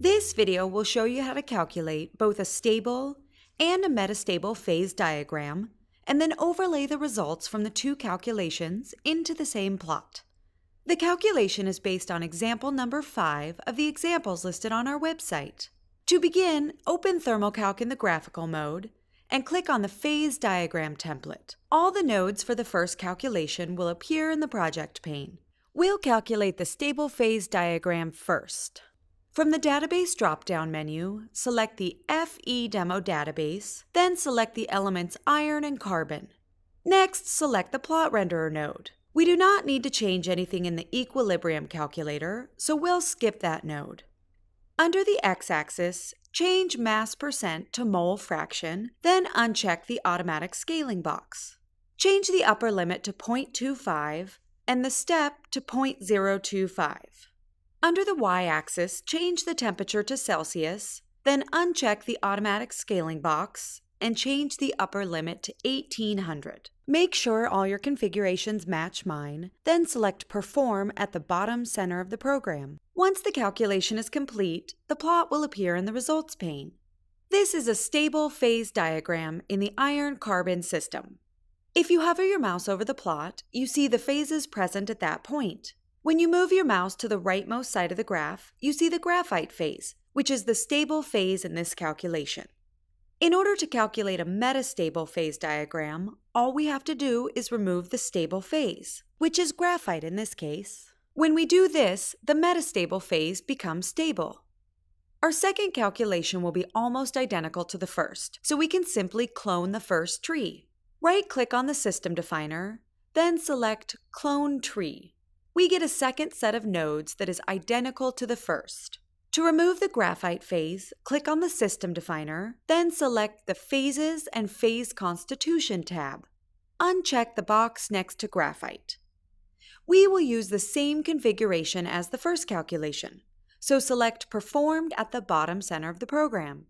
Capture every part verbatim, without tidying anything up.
This video will show you how to calculate both a stable and a metastable phase diagram, and then overlay the results from the two calculations into the same plot. The calculation is based on example number five of the examples listed on our website. To begin, open Thermo-Calc in the graphical mode and click on the phase diagram template. All the nodes for the first calculation will appear in the project pane. We'll calculate the stable phase diagram first. From the Database drop-down menu, select the F E Demo database, then select the elements iron and carbon. Next, select the Plot Renderer node. We do not need to change anything in the equilibrium calculator, so we'll skip that node. Under the x-axis, change mass percent to mole fraction, then uncheck the automatic scaling box. Change the upper limit to zero point two five and the step to zero point zero two five. Under the y-axis, change the temperature to Celsius, then uncheck the automatic scaling box and change the upper limit to eighteen hundred. Make sure all your configurations match mine, then select Perform at the bottom center of the program. Once the calculation is complete, the plot will appear in the results pane. This is a stable phase diagram in the iron-carbon system. If you hover your mouse over the plot, you see the phases present at that point. When you move your mouse to the rightmost side of the graph, you see the graphite phase, which is the stable phase in this calculation. In order to calculate a metastable phase diagram, all we have to do is remove the stable phase, which is graphite in this case. When we do this, the metastable phase becomes stable. Our second calculation will be almost identical to the first, so we can simply clone the first tree. Right-click on the system definer, then select Clone Tree. We get a second set of nodes that is identical to the first. To remove the graphite phase, click on the System Definer, then select the Phases and Phase Constitution tab. Uncheck the box next to graphite. We will use the same configuration as the first calculation, so select Performed at the bottom center of the program.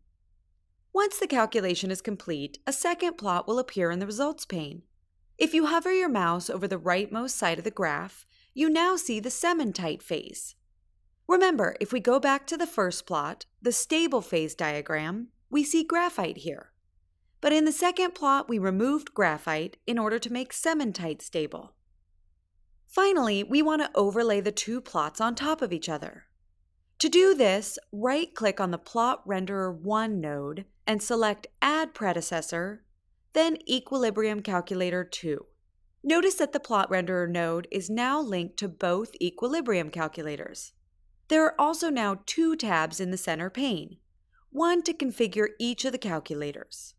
Once the calculation is complete, a second plot will appear in the results pane. If you hover your mouse over the rightmost side of the graph, you now see the cementite phase. Remember, if we go back to the first plot, the stable phase diagram, we see graphite here. But in the second plot, we removed graphite in order to make cementite stable. Finally, we want to overlay the two plots on top of each other. To do this, right-click on the Plot Renderer one node and select Add Predecessor, then Equilibrium Calculator two. Notice that the Plot Renderer node is now linked to both equilibrium calculators. There are also now two tabs in the center pane, one to configure each of the calculators.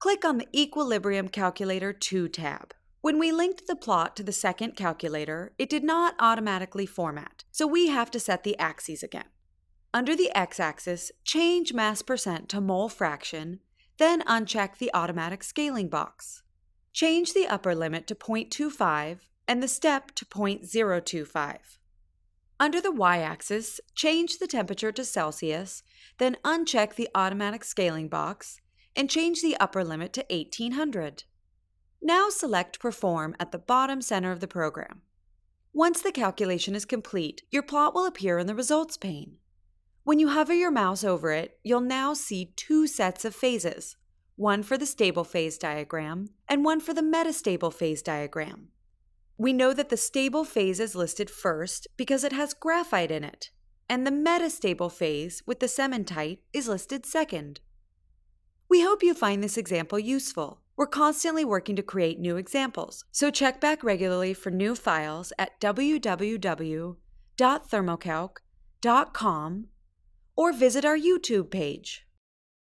Click on the Equilibrium Calculator two tab. When we linked the plot to the second calculator, it did not automatically format, so we have to set the axes again. Under the x-axis, change mass percent to mole fraction, then uncheck the automatic scaling box. Change the upper limit to zero point two five and the step to zero point zero two five. Under the y-axis, change the temperature to Celsius, then uncheck the automatic scaling box and change the upper limit to eighteen hundred. Now select Perform at the bottom center of the program. Once the calculation is complete, your plot will appear in the results pane. When you hover your mouse over it, you'll now see two sets of phases, one for the stable phase diagram, and one for the metastable phase diagram. We know that the stable phase is listed first because it has graphite in it, and the metastable phase with the cementite is listed second. We hope you find this example useful. We're constantly working to create new examples, so check back regularly for new files at w w w dot thermo calc dot com or visit our YouTube page.